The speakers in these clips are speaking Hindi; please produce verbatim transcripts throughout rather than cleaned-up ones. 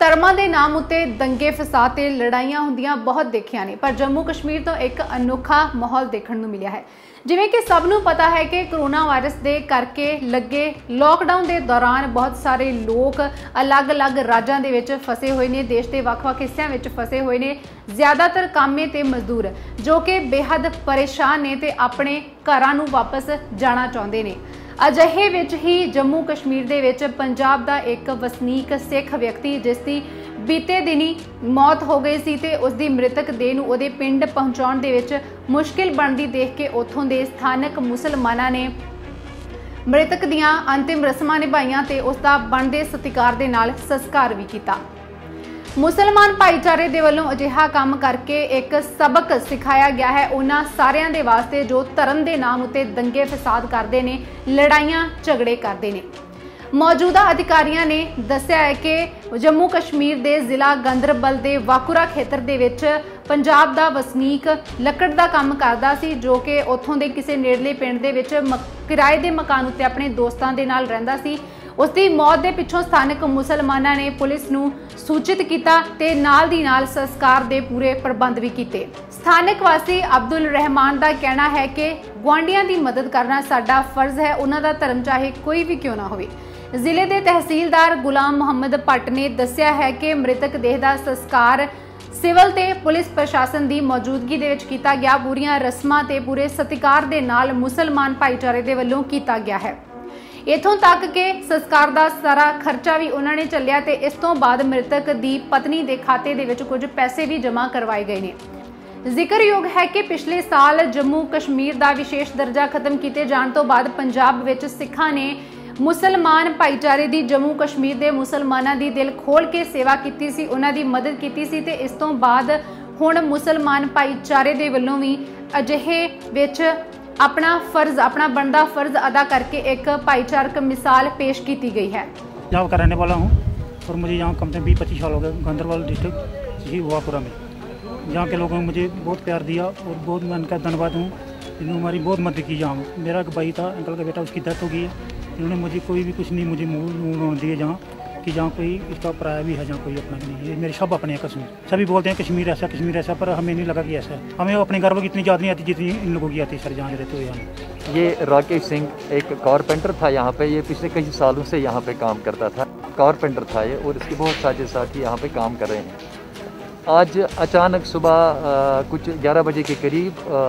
ਧਰਮਾਂ ਦੇ ਨਾਮ ਉੱਤੇ ਦੰਗੇ ਫਸਾਦ ਤੇ ਲੜਾਈਆਂ ਹੁੰਦੀਆਂ ਬਹੁਤ ਦੇਖੀਆਂ ਨੇ, ਪਰ ਜੰਮੂ ਕਸ਼ਮੀਰ ਤੋਂ ਇੱਕ ਅਨੋਖਾ ਮਾਹੌਲ ਦੇਖਣ ਨੂੰ ਮਿਲਿਆ ਹੈ। ਜਿਵੇਂ ਕਿ ਸਭ ਨੂੰ ਪਤਾ ਹੈ ਕਿ ਕੋਰੋਨਾ ਵਾਇਰਸ ਦੇ ਕਰਕੇ ਲੱਗੇ ਲੌਕਡਾਊਨ ਦੇ ਦੌਰਾਨ ਬਹੁਤ ਸਾਰੇ ਲੋਕ ਅਲੱਗ-ਅਲੱਗ ਰਾਜਾਂ ਦੇ ਵਿੱਚ ਫਸੇ ਹੋਏ ਨੇ, ਦੇਸ਼ ਦੇ ਵੱਖ-ਵੱਖ ਹਿੱਸਿਆਂ ਵਿੱਚ ਫਸੇ ਹੋਏ ਨੇ। ਜ਼ਿਆਦਾਤਰ ਕਾਮੇ ਤੇ ਮਜ਼ਦੂਰ ਜੋ ਕਿ ਬੇਹੱਦ ਪਰੇਸ਼ਾਨ ਨੇ ਤੇ ਆਪਣੇ ਘਰਾਂ ਨੂੰ ਵਾਪਸ ਜਾਣਾ ਚਾਹੁੰਦੇ ਨੇ। ਅਜਿਹੇ ਵਿੱਚ ਹੀ ਜੰਮੂ ਕਸ਼ਮੀਰ ਦੇ ਵਿੱਚ ਪੰਜਾਬ ਦਾ ਇੱਕ ਵਸਨੀਕ ਸਿੱਖ ਵਿਅਕਤੀ ਜਿਸ ਦੀ बीते दिन ही मौत हो गई सी ते उसकी मृतक देह नूं उहदे पिंड पहुँचाउण दे विच मुश्किल बनदी देख के उत्थों दे स्थानक मुसलमानां ने मृतक दीआं अंतिम रस्मां निभाईआं ते उसका बनदे सतिकार दे नाल संस्कार भी कीता। मुसलमान भाईचारे दे वल्लों अजिहा काम करके एक सबक सिखाया गया है उन्हां सारियां दे वास्ते जो धर्म के नाम उत्ते दंगे फसाद करदे ने, लड़ाइयां झगड़े करदे ने। मौजूदा अधिकारियों ने दस्सिया है कि जम्मू कश्मीर के जिला गंदरबल के वाकुरा खेतर के विच पंजाब का वसनीक लकड़ का काम करता सी जो कि उत्थों के किसी नेड़ले पिंड दे विच किराए के मकान उत्ते अपने दोस्तों के नाल रहिंदा सी। उसकी मौत के पिछों स्थानक मुसलमानों ने पुलिस नूं सूचित किया ते नाल दी नाल संस्कार के पूरे प्रबंध भी किए। स्थानक वासी अब्दुल रहमान का कहना है कि गुआंढियों की मदद करना साडा फर्ज है, उन्हां दा धर्म चाहे कोई भी क्यों ना होवे। ਜ਼ਿਲ੍ਹੇ ਦੇ ਤਹਿਸੀਲਦਾਰ ਗੁਲਾਮ ਮੁਹੰਮਦ ਭੱਟ ਨੇ ਦੱਸਿਆ ਹੈ ਕਿ ਮ੍ਰਿਤਕ ਦੇਹ ਦਾ ਸੰਸਕਾਰ ਸਿਵਲ ਤੇ ਪੁਲਿਸ ਪ੍ਰਸ਼ਾਸਨ ਦੀ ਮੌਜੂਦਗੀ ਦੇ ਵਿੱਚ ਕੀਤਾ ਗਿਆ। ਪੂਰੀਆਂ ਰਸਮਾਂ ਤੇ ਪੂਰੇ ਸਤਿਕਾਰ ਦੇ ਨਾਲ ਮੁਸਲਮਾਨ ਭਾਈਚਾਰੇ ਦੇ ਵੱਲੋਂ ਕੀਤਾ ਗਿਆ ਹੈ। ਇੱਥੋਂ ਤੱਕ ਕਿ ਸੰਸਕਾਰ ਦਾ ਸਾਰਾ ਖਰਚਾ ਵੀ ਉਹਨਾਂ ਨੇ ਚੱਲਿਆ ਤੇ ਇਸ ਤੋਂ ਬਾਅਦ ਮ੍ਰਿਤਕ ਦੀ ਪਤਨੀ ਦੇ ਖਾਤੇ ਦੇ ਵਿੱਚ ਕੁਝ ਪੈਸੇ ਵੀ ਜਮ੍ਹਾਂ ਕਰਵਾਏ ਗਏ ਨੇ। ਜ਼ਿਕਰਯੋਗ है कि पिछले साल जम्मू कश्मीर का विशेष दर्जा खत्म किए जाने तो बाद पंजाब ਵਿੱਚ ਸਿੱਖਾਂ ने मुसलमान भाईचारे की जम्मू कश्मीर के मुसलमानों की दिल खोल के सेवा की सी, उन्हां दी मदद की सी ते इस तों बाद हुण मुसलमान भाईचारे के वलों भी अजिहे विच अपना फर्ज अपना बनदा फर्ज अदा करके एक भाईचारक मिसाल पेश की गई है। यहाँ का रहने वाला हूँ और मुझे यहाँ कम से कम बीस पच्चीस साल हो गए, गंदरबल डिस्ट्रिक्ट ही हुआपुरा में। यहाँ के लोगों ने मुझे बहुत प्यार दिया और बहुत मैं उनका धन्यवाद हूँ, इन्होंने हमारी बहुत मदद की। यहाँ मेरा एक भाई था, अंकल का बेटा, उसकी डेथ हो गई है। इन्होंने मुझे कोई भी कुछ नहीं मुझे मुँह रोन दिए जहाँ कि जहाँ कोई इसका पराया भी है, जहाँ कोई अपना भी नहीं है। मेरे सब अपने हैं कश्मीर, सभी बोलते हैं कश्मीर ऐसा कश्मीर ऐसा, पर हमें नहीं लगा कि ऐसा है। हमें अपने घर में इतनी याद नहीं आती जितनी इन लोगों की आती सर जहाँ रहते हुए। यहाँ ये राकेश सिंह एक कारपेंटर था, यहाँ पर ये पिछले कई सालों से यहाँ पर काम करता था, कारपेंटर था ये, और इसके बहुत सारे साथी यहाँ पर काम कर रहे हैं। आज अचानक सुबह आ, कुछ ग्यारह बजे के करीब आ,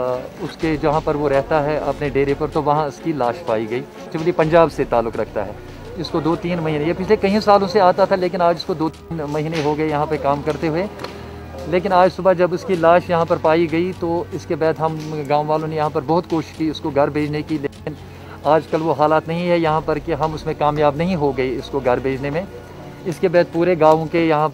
उसके जहाँ पर वो रहता है अपने डेरे पर, तो वहाँ उसकी लाश पाई गई। चुवली पंजाब से ताल्लुक़ रखता है। इसको दो तीन महीने ये पिछले कई सालों से आता था, लेकिन आज इसको दो तीन महीने हो गए यहाँ पे काम करते हुए। लेकिन आज सुबह जब उसकी लाश यहाँ पर पाई गई तो इसके बाद हम गाँव वालों ने यहाँ पर बहुत कोशिश की उसको घर भेजने की, लेकिन आजकल वो हालात नहीं है यहाँ पर कि हम उसमें कामयाब नहीं हो गए इसको घर भेजने में। इसके बाद पूरे गाँव के यहाँ